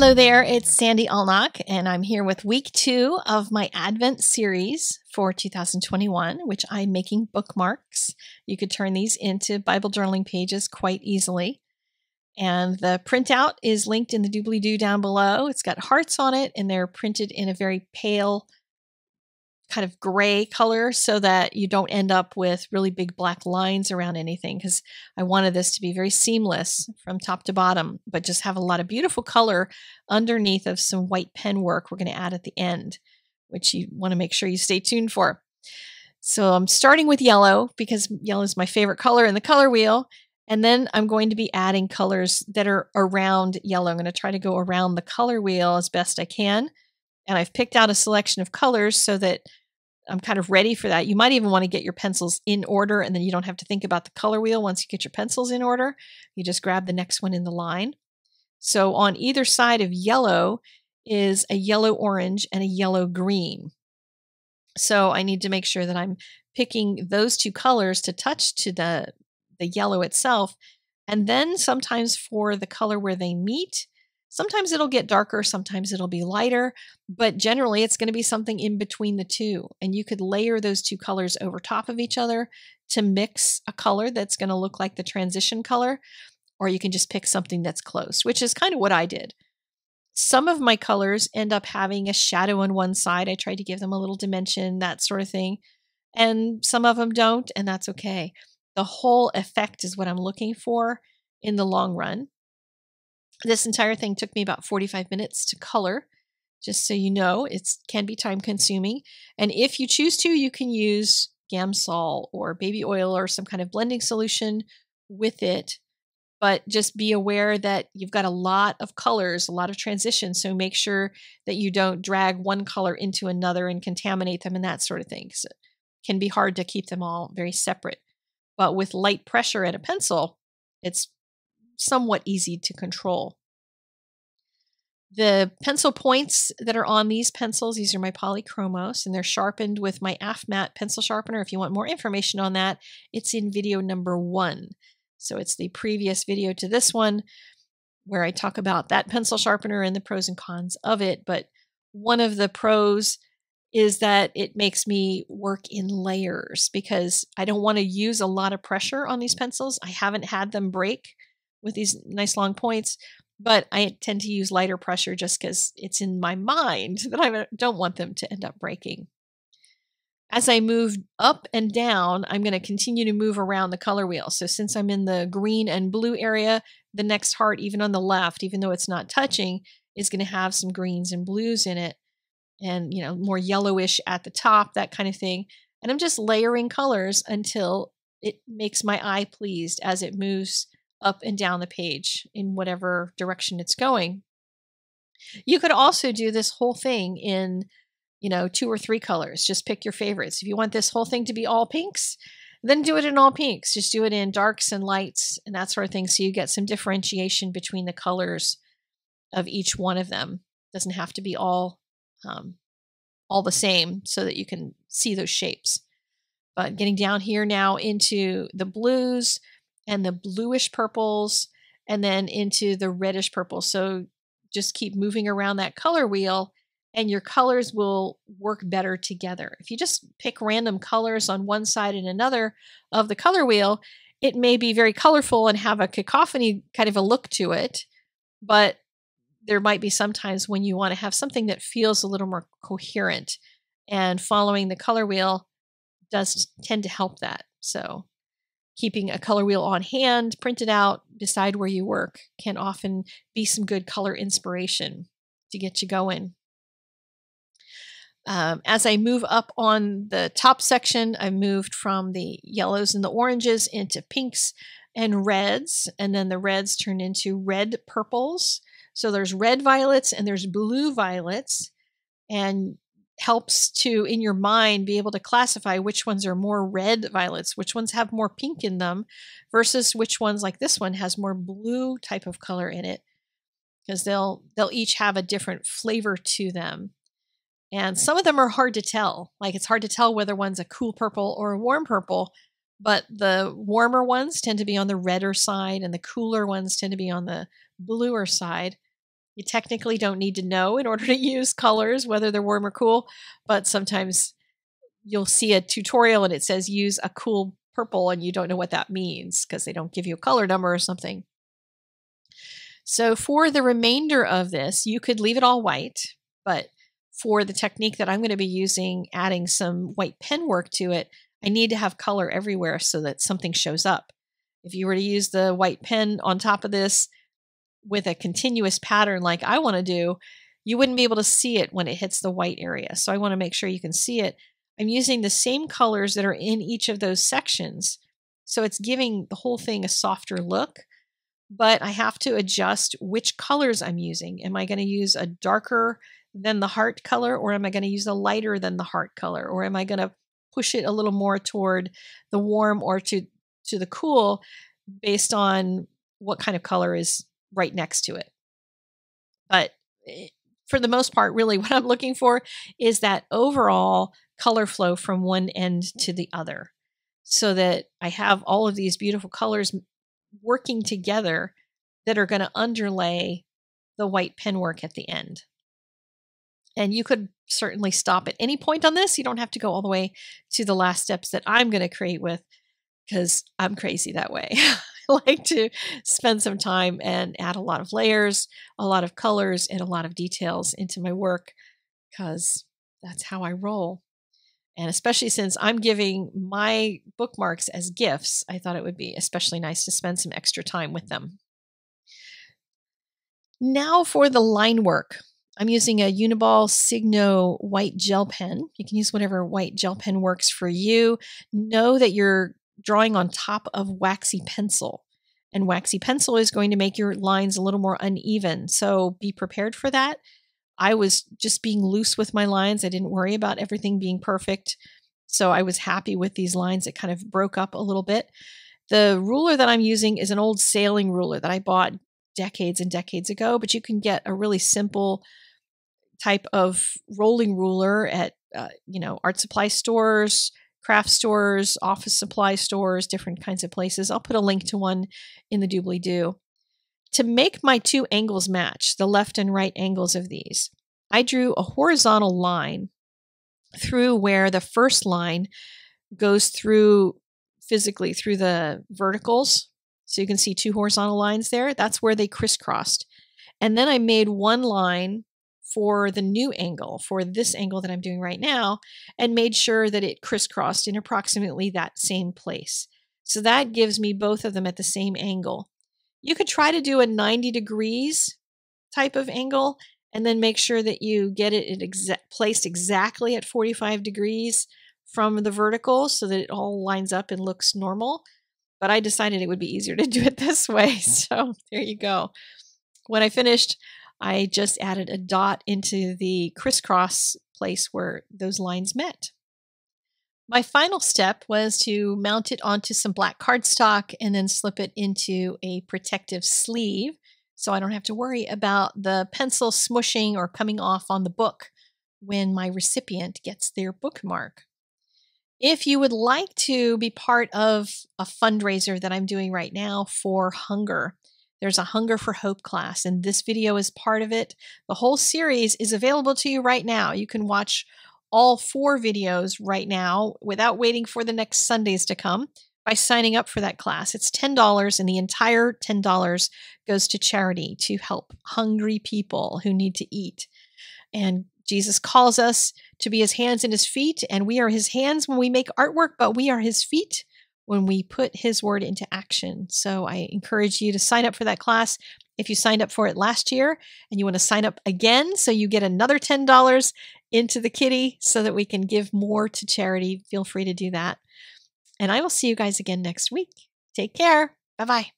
Hello there, it's Sandy Allnock, and I'm here with week 2 of my Advent series for 2021, which I'm making bookmarks. You could turn these into Bible journaling pages quite easily. And the printout is linked in the doobly-doo down below. It's got hearts on it, and they're printed in a very pale kind of gray color so that you don't end up with really big black lines around anything, because I wanted this to be very seamless from top to bottom, but just have a lot of beautiful color underneath of some white pen work we're going to add at the end, which you want to make sure you stay tuned for. So I'm starting with yellow because yellow is my favorite color in the color wheel. And then I'm going to be adding colors that are around yellow. I'm going to try to go around the color wheel as best I can. And I've picked out a selection of colors so that I'm kind of ready for that. You might even want to get your pencils in order, and then you don't have to think about the color wheel. Once you get your pencils in order, you just grab the next one in the line. So on either side of yellow is a yellow-orange and a yellow-green. So I need to make sure that I'm picking those two colors to touch to the yellow itself. And then sometimes for the color where they meet, sometimes it'll get darker, sometimes it'll be lighter, but generally it's going to be something in between the two. And you could layer those two colors over top of each other to mix a color that's going to look like the transition color, or you can just pick something that's close, which is kind of what I did. Some of my colors end up having a shadow on one side. I try to give them a little dimension, that sort of thing. And some of them don't, and that's okay. The whole effect is what I'm looking for in the long run. This entire thing took me about 45 minutes to color, just so you know. It can be time consuming. And if you choose to, you can use Gamsol or baby oil or some kind of blending solution with it. But just be aware that you've got a lot of colors, a lot of transitions. So make sure that you don't drag one color into another and contaminate them and that sort of thing. So it can be hard to keep them all very separate. But with light pressure and a pencil, it's somewhat easy to control. The pencil points that are on these pencils, these are my Polychromos, and they're sharpened with my AFMAT pencil sharpener. If you want more information on that, it's in video number 1. So it's the previous video to this one where I talk about that pencil sharpener and the pros and cons of it. But one of the pros is that it makes me work in layers because I don't want to use a lot of pressure on these pencils. I haven't had them break with these nice long points, but I tend to use lighter pressure just because it's in my mind that I don't want them to end up breaking. As I move up and down, I'm going to continue to move around the color wheel. So since I'm in the green and blue area, the next heart, even on the left, even though it's not touching, is going to have some greens and blues in it and, you know, more yellowish at the top, that kind of thing. And I'm just layering colors until it makes my eye pleased as it moves up and down the page in whatever direction it's going. You could also do this whole thing in, you know, 2 or 3 colors. Just pick your favorites. If you want this whole thing to be all pinks, then do it in all pinks. Just do it in darks and lights and that sort of thing, so you get some differentiation between the colors of each one of them. It doesn't have to be all the same so that you can see those shapes. But getting down here now into the blues, and the bluish purples, and then into the reddish purple. So just keep moving around that color wheel and your colors will work better together. If you just pick random colors on one side and another of the color wheel, it may be very colorful and have a cacophony kind of a look to it, but there might be sometimes when you want to have something that feels a little more coherent, and following the color wheel does tend to help that. So keeping a color wheel on hand, print it out, decide where you work, can often be some good color inspiration to get you going. As I move up on the top section, I moved from the yellows and the oranges into pinks and reds, and then the reds turn into red purples. So there's red violets and there's blue violets, and helps to, in your mind, be able to classify which ones are more red violets, which ones have more pink in them, versus which ones, like this one, has more blue type of color in it, because they'll each have a different flavor to them. And some of them are hard to tell. Like, it's hard to tell whether one's a cool purple or a warm purple, but the warmer ones tend to be on the redder side and the cooler ones tend to be on the bluer side, You technically don't need to know in order to use colors, whether they're warm or cool, but sometimes you'll see a tutorial and it says use a cool purple and you don't know what that means because they don't give you a color number or something. So for the remainder of this, you could leave it all white, but for the technique that I'm going to be using, adding some white pen work to it, I need to have color everywhere so that something shows up. If you were to use the white pen on top of this with a continuous pattern like I want to do, you wouldn't be able to see it when it hits the white area. So I want to make sure you can see it. I'm using the same colors that are in each of those sections, so it's giving the whole thing a softer look. But I have to adjust which colors I'm using. Am I going to use a darker than the heart color, or am I going to use a lighter than the heart color, or am I going to push it a little more toward the warm or to the cool based on what kind of color is right next to it? But for the most part, really what I'm looking for is that overall color flow from one end to the other so that I have all of these beautiful colors working together that are going to underlay the white pen work at the end. And you could certainly stop at any point on this. You don't have to go all the way to the last steps that I'm going to create with, because I'm crazy that way. I like to spend some time and add a lot of layers, a lot of colors, and a lot of details into my work, because that's how I roll. And especially since I'm giving my bookmarks as gifts, I thought it would be especially nice to spend some extra time with them. Now for the line work. I'm using a Uniball Signo white gel pen. You can use whatever white gel pen works for you. Know that you're drawing on top of waxy pencil, and waxy pencil is going to make your lines a little more uneven. So be prepared for that. I was just being loose with my lines. I didn't worry about everything being perfect. So I was happy with these lines that kind of broke up a little bit. The ruler that I'm using is an old sailing ruler that I bought decades and decades ago, but you can get a really simple type of rolling ruler at, art supply stores, craft stores, office supply stores, different kinds of places. I'll put a link to one in the doobly-doo. To make my two angles match, the left and right angles of these, I drew a horizontal line through where the first line goes through physically through the verticals. So you can see two horizontal lines there. That's where they crisscrossed. And then I made one line for the new angle, for this angle that I'm doing right now, and made sure that it crisscrossed in approximately that same place. So that gives me both of them at the same angle. You could try to do a 90 degrees type of angle and then make sure that you get it placed exactly at 45 degrees from the vertical so that it all lines up and looks normal. But I decided it would be easier to do it this way. So there you go. When I finished, I just added a dot into the crisscross place where those lines met. My final step was to mount it onto some black cardstock and then slip it into a protective sleeve so I don't have to worry about the pencil smushing or coming off on the book when my recipient gets their bookmark. If you would like to be part of a fundraiser that I'm doing right now for hunger, there's a Hunger for Hope class, and this video is part of it. The whole series is available to you right now. You can watch all four videos right now without waiting for the next Sundays to come by signing up for that class. It's $10, and the entire $10 goes to charity to help hungry people who need to eat. And Jesus calls us to be his hands and his feet, and we are his hands when we make artwork, but we are his feet when we put his word into action. So I encourage you to sign up for that class. If you signed up for it last year and you want to sign up again so you get another $10 into the kitty so that we can give more to charity, feel free to do that. And I will see you guys again next week. Take care. Bye-bye.